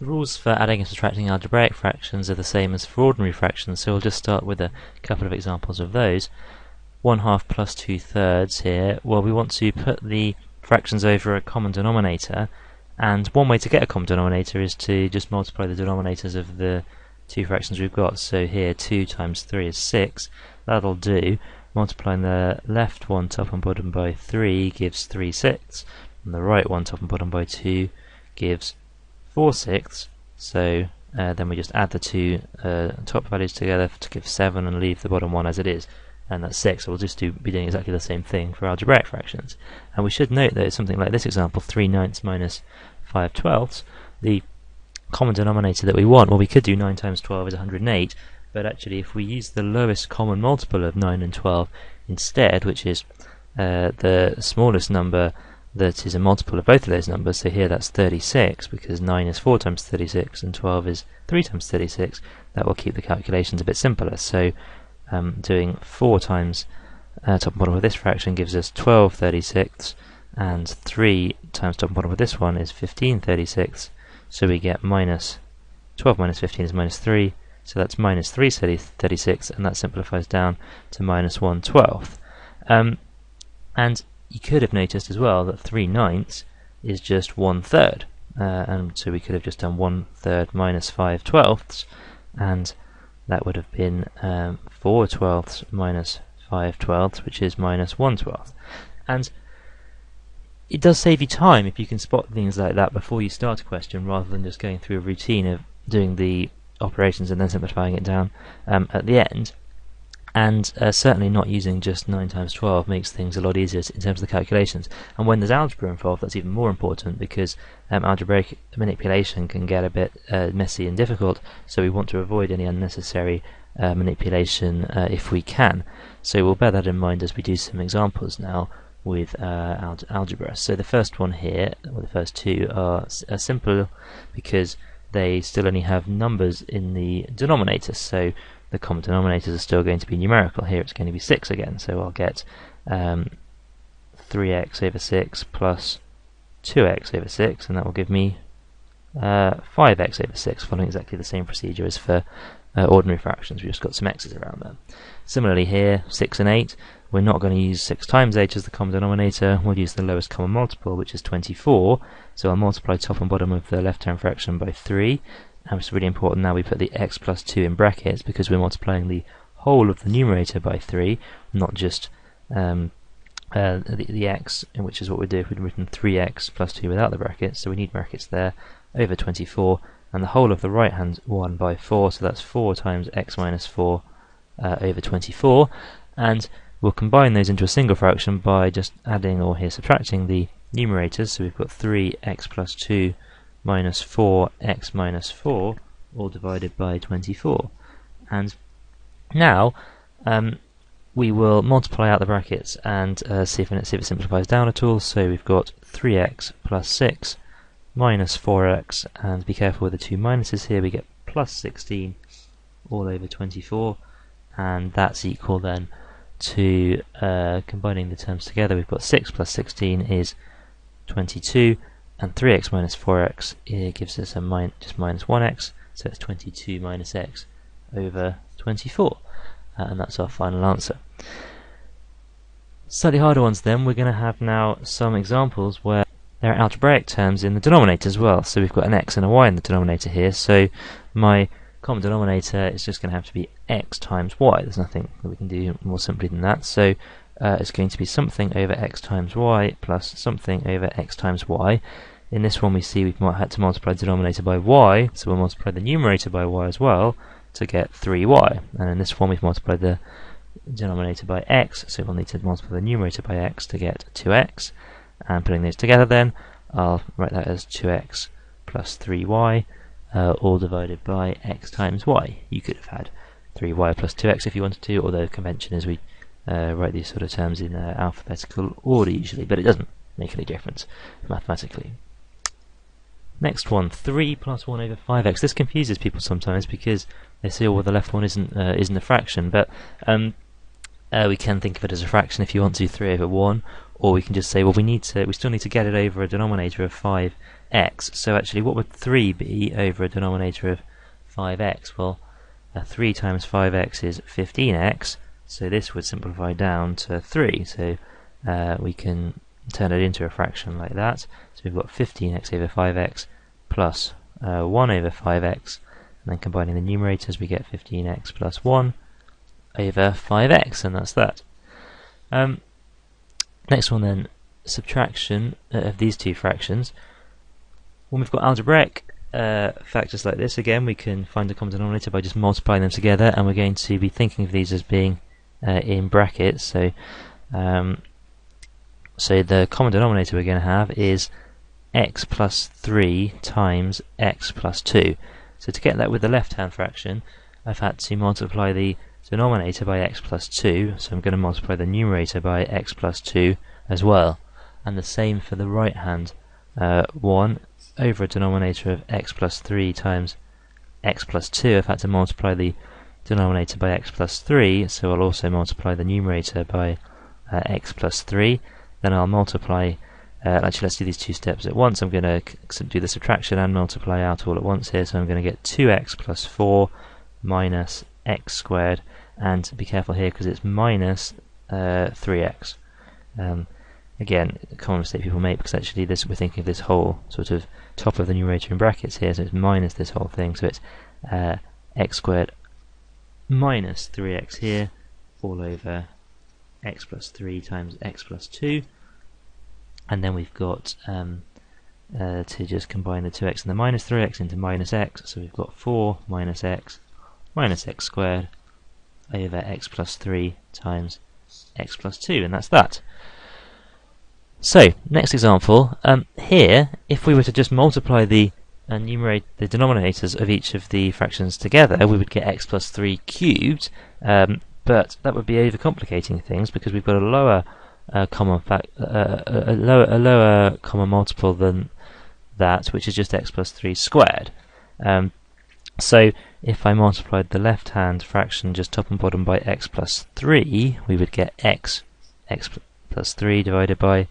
The rules for adding and subtracting algebraic fractions are the same as for ordinary fractions, so we'll just start with a couple of examples of those. 1/2 plus 2/3 here. Well, we want to put the fractions over a common denominator, and one way to get a common denominator is to just multiply the denominators of the two fractions we've got. So here 2 times 3 is 6. That'll do. Multiplying the left one top and bottom by 3 gives 3/6, and the right one top and bottom by 2 gives 4/6, so then we just add the two top values together to give 7 and leave the bottom one as it is, and that's 6, so we'll just be doing exactly the same thing for algebraic fractions. And we should note that something like this example, 3/9 minus 5/12, the common denominator that we want, well, we could do 9 times 12 is 108, but actually if we use the lowest common multiple of 9 and 12 instead, which is the smallest number that is a multiple of both of those numbers, so here that's 36, because 9 is 4 times 36 and 12 is 3 times 36, that will keep the calculations a bit simpler. So doing 4 times top and bottom of this fraction gives us 12/36, and 3 times top and bottom of this one is 15/36, so we get minus 12 minus 15 is minus 3, so that's minus 3/36, and that simplifies down to minus 1/12. And you could have noticed as well that 3/9 is just 1/3, and so we could have just done 1/3 minus 5/12, and that would have been 4/12 minus 5/12, which is minus 1/12. And it does save you time if you can spot things like that before you start a question, rather than just going through a routine of doing the operations and then simplifying it down at the end. And certainly not using just 9 times 12 makes things a lot easier in terms of the calculations. And when there's algebra involved, that's even more important, because algebraic manipulation can get a bit messy and difficult, so we want to avoid any unnecessary manipulation if we can. So we'll bear that in mind as we do some examples now with algebra. So the first one here, or the first two, are simple because they still only have numbers in the denominator, so the common denominators are still going to be numerical. Here it's going to be 6 again, so I'll get 3x over 6 plus 2x over 6, and that will give me 5x over 6, following exactly the same procedure as for ordinary fractions. We've just got some x's around there. Similarly here, 6 and 8, we're not going to use 6 times 8 as the common denominator, we'll use the lowest common multiple, which is 24, so I'll multiply top and bottom of the left-hand fraction by 3, and it's really important now we put the x plus 2 in brackets, because we're multiplying the whole of the numerator by 3, not just the x, which is what we'd do if we'd written 3x plus 2 without the brackets, so we need brackets there, over 24, and the whole of the right hand one by 4, so that's 4 times x minus 4 over 24, and we'll combine those into a single fraction by just adding, or here subtracting, the numerators, so we've got 3x plus 2 minus 4x minus 4, all divided by 24. And now we will multiply out the brackets and see if it simplifies down at all. So we've got 3x plus 6 minus 4x, and be careful with the two minuses here, we get plus 16 all over 24, and that's equal then to, combining the terms together, we've got 6 plus 16 is 22, and 3x minus 4x gives us a just minus 1x, so it's 22 minus x over 24, and that's our final answer. Slightly harder ones then, we're going to have now some examples where there are algebraic terms in the denominator as well, so we've got an x and a y in the denominator here, so my common denominator is just going to have to be x times y, there's nothing that we can do more simply than that, so it's going to be something over x times y plus something over x times y. In this one we see we've had to multiply the denominator by y, so we'll multiply the numerator by y as well to get 3y. And in this one we've multiplied the denominator by x, so we'll need to multiply the numerator by x to get 2x. And putting those together then, I'll write that as 2x plus 3y, all divided by x times y. You could have had 3y plus 2x if you wanted to, although the convention is we write these sort of terms in alphabetical order usually, but it doesn't make any difference mathematically. Next one, 3 plus 1 over 5x. This confuses people sometimes because they say, oh, well, the left one isn't a fraction, but We can think of it as a fraction if you want to, 3 over 1, or we can just say, well, we still need to get it over a denominator of 5x. So actually, what would 3 be over a denominator of 5x? Well, 3 times 5x is 15x, so this would simplify down to 3. So we can turn it into a fraction like that. So we've got 15x over 5x plus 1 over 5x, and then combining the numerators we get 15x plus 1 over 5x, and that's that. Next one then, subtraction of these two fractions. When we've got algebraic factors like this, again we can find a common denominator by just multiplying them together, and we're going to be thinking of these as being in brackets. So so the common denominator we're going to have is x plus 3 times x plus 2. So to get that with the left-hand fraction, I've had to multiply the denominator by x plus 2, so I'm going to multiply the numerator by x plus 2 as well. And the same for the right-hand one, over a denominator of x plus 3 times x plus 2. I've had to multiply the denominator by x plus 3, so I'll also multiply the numerator by x plus 3. Then I'll multiply. Actually, let's do these two steps at once. I'm going to do the subtraction and multiply out all at once here, so I'm going to get 2x plus 4 minus x squared, and be careful here because it's minus 3x. Again, a common mistake people make, because actually this, we're thinking of this whole sort of top of the numerator in brackets here, so it's minus this whole thing, so it's x squared minus 3x here, all over x plus 3 times x plus 2. And then we've got to just combine the 2x and the minus 3x into minus x, so we've got 4 minus x squared over x plus 3 times x plus 2, and that's that. So, next example, here, if we were to just multiply the denominators of each of the fractions together, we would get x plus 3 cubed, but that would be overcomplicating things, because we've got a lower lower common multiple than that, which is just x plus 3 squared. So if I multiplied the left-hand fraction just top and bottom by x plus 3, we would get x plus 3 divided by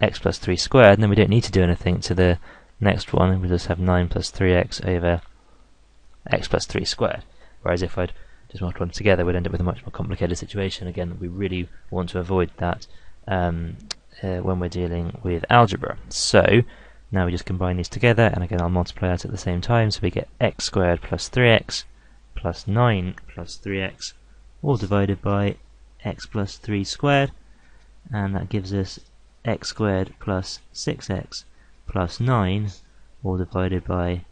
x plus 3 squared, and then we don't need to do anything to the next one. We just have 9 plus 3x over x plus 3 squared. Whereas if I'd multiply them together, we'd end up with a much more complicated situation. Again, we really want to avoid that when we're dealing with algebra. So now we just combine these together, and again I'll multiply out at the same time, so we get x squared plus 3x plus 9 plus 3x, all divided by x plus 3 squared, and that gives us x squared plus 6x plus 9, all divided by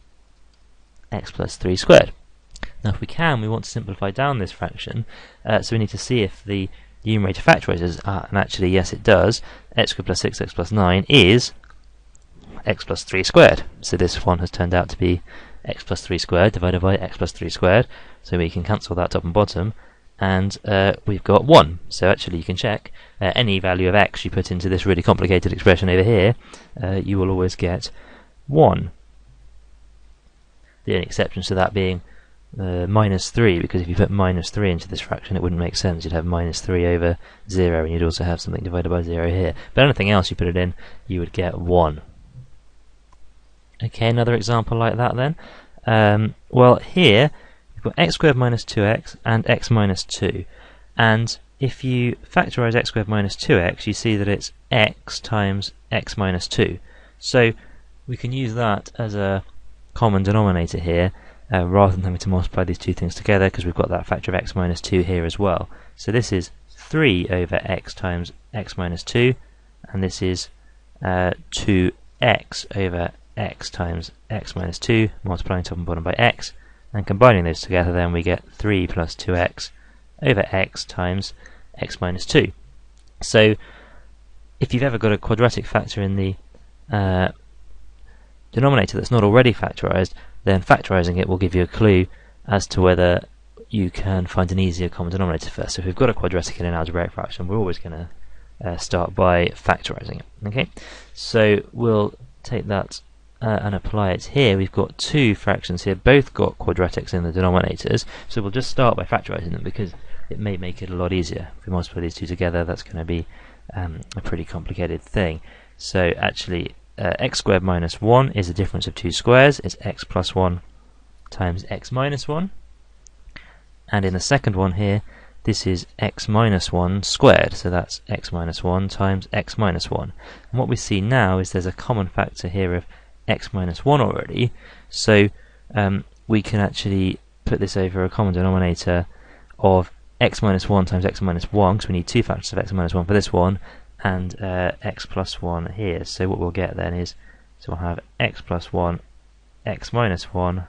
x plus 3 squared. Now if we can, we want to simplify down this fraction, so we need to see if the numerator factorizes, and actually yes it does. X squared plus 6x plus 9 is x plus 3 squared, so this one has turned out to be x plus 3 squared divided by x plus 3 squared, so we can cancel that top and bottom, and we've got 1. So actually you can check any value of x you put into this really complicated expression over here, you will always get 1. The only exceptions to that being minus 3, because if you put minus 3 into this fraction it wouldn't make sense. You'd have minus 3 over 0, and you'd also have something divided by 0 here. But anything else you put it in, you would get 1. Okay, another example like that then. Well, here we've got x squared minus 2x and x minus 2, and if you factorise x squared minus 2x, you see that it's x times x minus 2. So we can use that as a common denominator here, rather than having to multiply these two things together, because we've got that factor of x minus 2 here as well. So this is 3 over x times x minus 2, and this is 2x over x times x minus 2, multiplying top and bottom by x, and combining those together, then we get 3 plus 2x over x times x minus 2. So if you've ever got a quadratic factor in the denominator that's not already factorised, then factorising it will give you a clue as to whether you can find an easier common denominator first. So if we've got a quadratic in an algebraic fraction, we're always going to start by factorising it. Okay, so we'll take that and apply it here. We've got two fractions here, both got quadratics in the denominators, so we'll just start by factorising them, because it may make it a lot easier. If we multiply these two together, that's going to be a pretty complicated thing. So actually x squared minus 1 is the difference of two squares. It's x plus 1 times x minus 1. And in the second one here, this is x minus 1 squared, so that's x minus 1 times x minus 1. And what we see now is there's a common factor here of x minus 1 already, so we can actually put this over a common denominator of x minus 1 times x minus 1, because we need two factors of x minus 1 for this one, and x plus 1 here. So what we'll get then is, so we'll have x plus 1, x minus 1,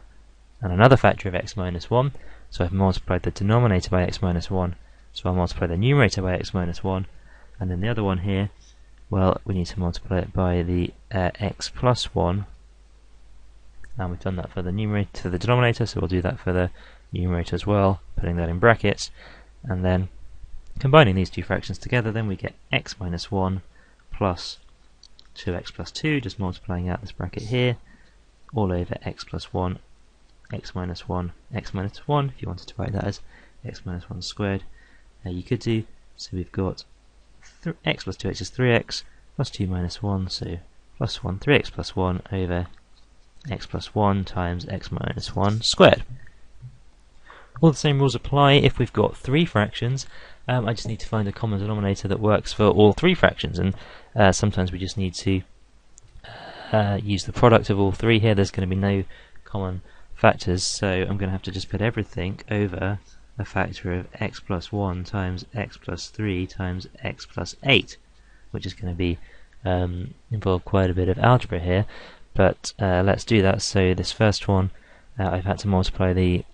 and another factor of x minus 1. So I've multiplied the denominator by x minus 1, so I'll multiply the numerator by x minus 1, and then the other one here, well, we need to multiply it by the x plus 1, and we've done that for the numerator, for the denominator, so we'll do that for the numerator as well, putting that in brackets, and then combining these two fractions together, then we get x minus 1 plus 2x plus 2, just multiplying out this bracket here, all over x plus 1, x minus 1, x minus 1, if you wanted to write that as x minus 1 squared, you could do. So we've got x plus 2x is 3x, plus 2 minus 1, so plus 1, 3x plus 1 over x plus 1 times x minus 1 squared. All the same rules apply if we've got three fractions. I just need to find a common denominator that works for all three fractions, and sometimes we just need to use the product of all three here. There's going to be no common factors, so I'm going to have to just put everything over a factor of x plus 1 times x plus 3 times x plus 8, which is going to be involve quite a bit of algebra here, but let's do that. So this first one, I've had to multiply the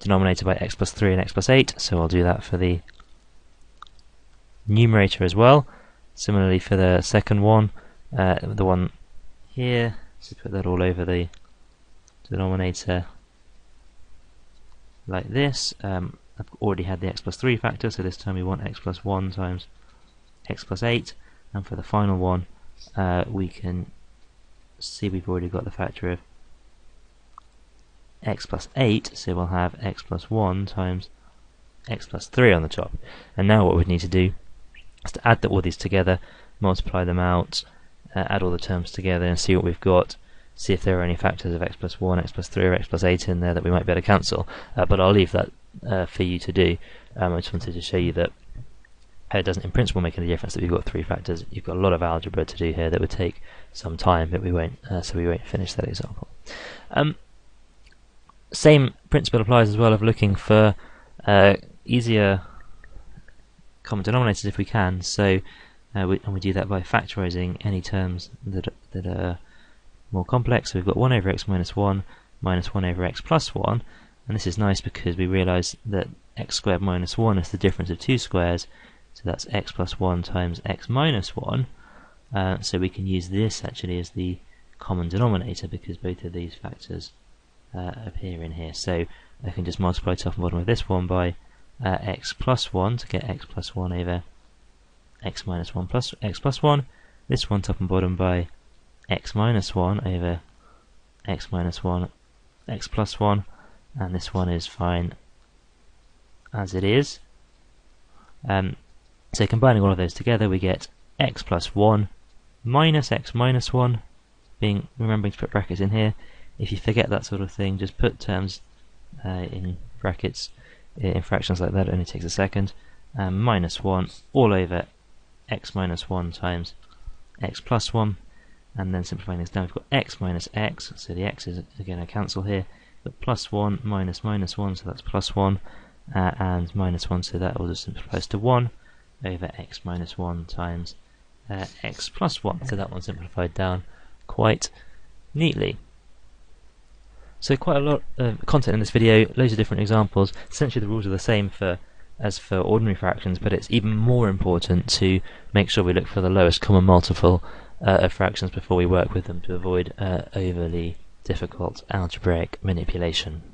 denominator by x plus 3 and x plus 8, so I'll do that for the numerator as well. Similarly for the second one, the one here, just put that all over the denominator like this. I've already had the x plus 3 factor, so this time we want x plus 1 times x plus 8, and for the final one we can see we've already got the factor of x plus 8, so we'll have x plus 1 times x plus 3 on the top. And now what we need to do is to add all these together, multiply them out, add all the terms together and see what we've got. See if there are any factors of x plus 1, x plus 3 or x plus 8 in there that we might be able to cancel, but I'll leave that for you to do. I just wanted to show you that it doesn't in principle make any difference that we've got three factors. You've got a lot of algebra to do here that would take some time, but we won't, so we won't finish that example. Same principle applies as well of looking for easier common denominators if we can, so we do that by factorising any terms that are more complex. So we've got 1 over x minus 1 minus 1 over x plus 1, and this is nice because we realise that x squared minus 1 is the difference of two squares, so that's x plus 1 times x minus 1, so we can use this actually as the common denominator because both of these factors appear in here. So I can just multiply top and bottom of this one by x plus 1 to get x plus 1 over x minus 1 plus x plus 1, this one top and bottom by x minus 1 over x minus 1 x plus 1, and this one is fine as it is. So combining all of those together we get x plus 1 minus x minus 1, remembering to put brackets in here. If you forget that sort of thing, just put terms in brackets in fractions like that, it only takes a second, minus 1 all over x minus 1 times x plus 1. And then simplifying this down, we've got x minus x, so the x is again a cancel here, but plus 1 minus minus 1, so that's plus 1, and minus 1, so that all just simplifies to 1 over x minus 1 times x plus 1, so that one simplified down quite neatly. So quite a lot of content in this video, loads of different examples. Essentially the rules are the same as for ordinary fractions, but it's even more important to make sure we look for the lowest common multiple of fractions before we work with them to avoid overly difficult algebraic manipulation.